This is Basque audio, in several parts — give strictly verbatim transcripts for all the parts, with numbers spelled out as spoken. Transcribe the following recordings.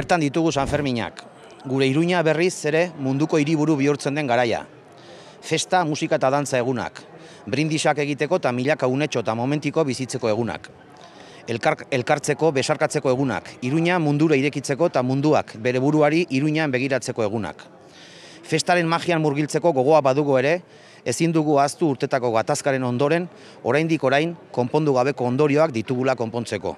Bertan ditugu Sanferminak, gure Iruña berriz ere munduko hiriburu bihurtzen den garaia. Festa, musika eta dantza egunak, brindisak egiteko eta milaka unetxo eta momentiko bizitzeko egunak. Elkar, elkartzeko, besarkatzeko egunak, Iruña mundura irekitzeko eta munduak bere buruari Iruñan begiratzeko egunak. Festaren magian murgiltzeko gogoa badugu ere, ezin dugu ahaztu urtetako gatazkaren ondoren, oraindik orain konpondu gabeko ondorioak ditugula konpontzeko.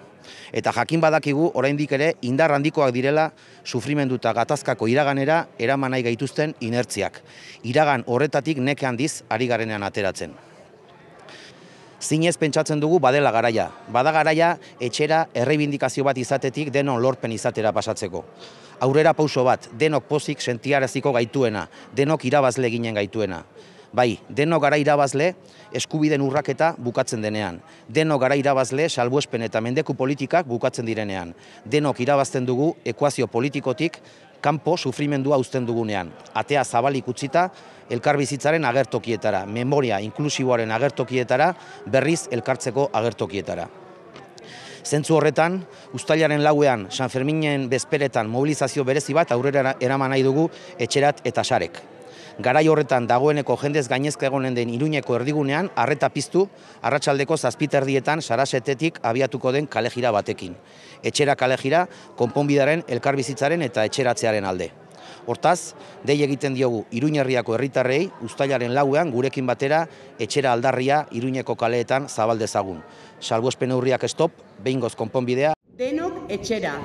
Eta jakin badakigu oraindik ere indar handikoak direla sufrimenduta gatazkako iraganera eraman nahi gaituzten inertziak. Iragan horretatik neke handiz ari garenean ateratzen. Zinez pentsatzen dugu badela garaia. Bada garaia etxera erreibindikazio bat izatetik denon lorpen izatera pasatzeko. Aurrera pauso bat, denok pozik sentiaraziko gaituena, denok irabazle ginen gaituena. Bai, denok gara irabazle eskubiden urraketa bukatzen denean. Denok gara irabazle salbuespen eta mendeku politikak bukatzen direnean. Denok irabazten dugu ekuazio politikotik kanpo sufrimendua uzten dugunean. Atea zabalik utzita elkarbizitzaren agertokietara, memoria inklusiboaren agertokietara, berriz elkartzeko agertokietara. Zentzu horretan, uztailaren lauean Sanferminen bezperetan mobilizazio berezi bat aurrera eraman nahi dugu Etxerat eta Sarek. Garai horretan dagoeneko jendez gainezka egonen den Iruñeko erdigunean arreta piztu, arratsaldeko zazpiterdietan Sarasatetik abiatuko den kalejira batekin. Etxera kalejira, konponbidaren, elkarbizitzaren eta etxeratzearen alde. Hortaz, dei egiten diogu Iruñerriako herritarrei uztailaren lauean gurekin batera etxera aldarria Iruñeko kaleetan zabaldezagun. Salbuespen neurriak stop, behingoz konponbidea. Denok etxera.